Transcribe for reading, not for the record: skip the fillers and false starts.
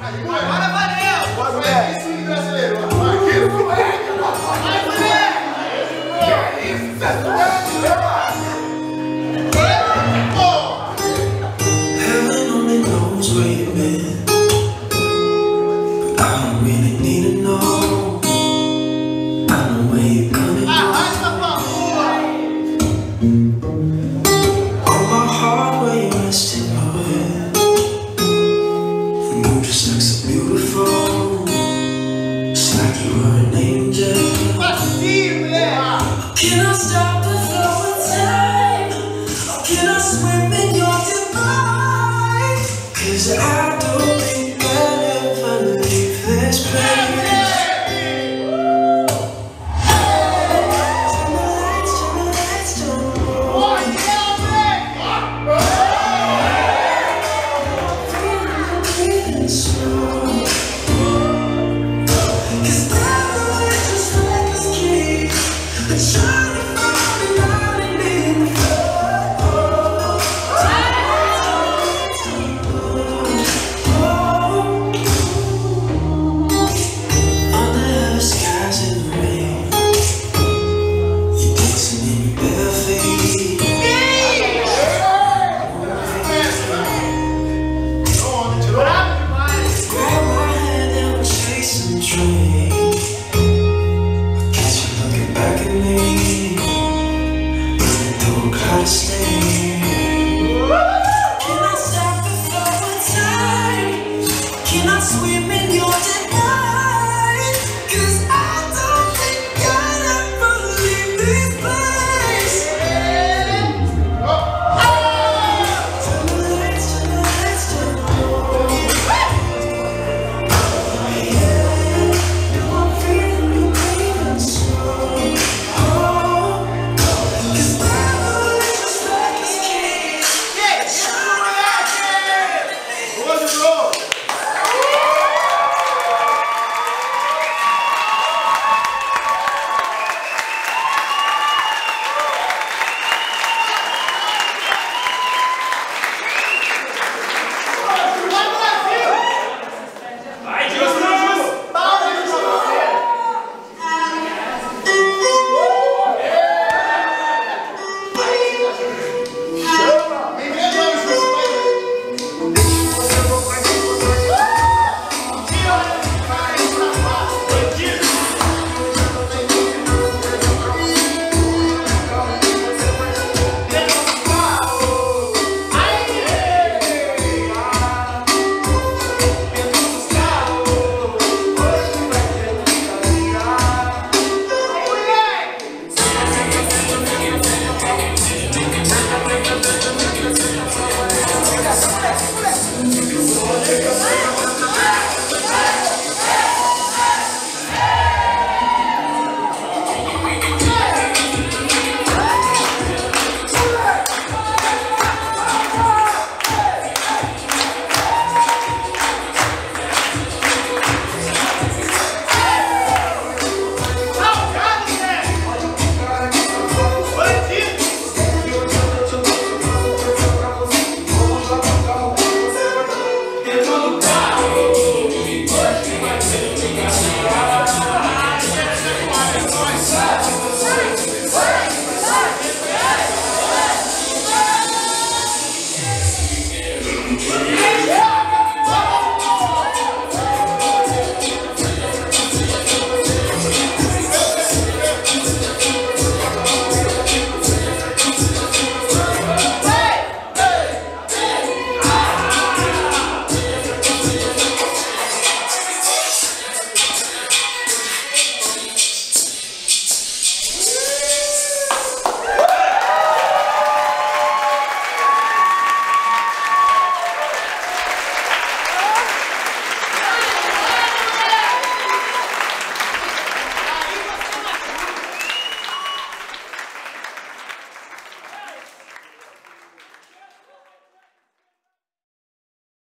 Bora, Vanel! Bora, mulher! Isso de brasileiro! Isso é! Vai, mulher! Que isso? Você é doido? Porra! Hell, I know it knows where you've been, but I don't really need to know. I know where you're coming from. Arrasta pra rua! Oh, my heart, where you resting your head. Just looks so beautiful, just like you were an angel. Can I stop the flow of time? Or can I swim in your divine? Cause I don't think I'll ever leave this place. Turn the lights, turn the lights, turn the lights. Can I stop the flow of time? Can I swim in your death?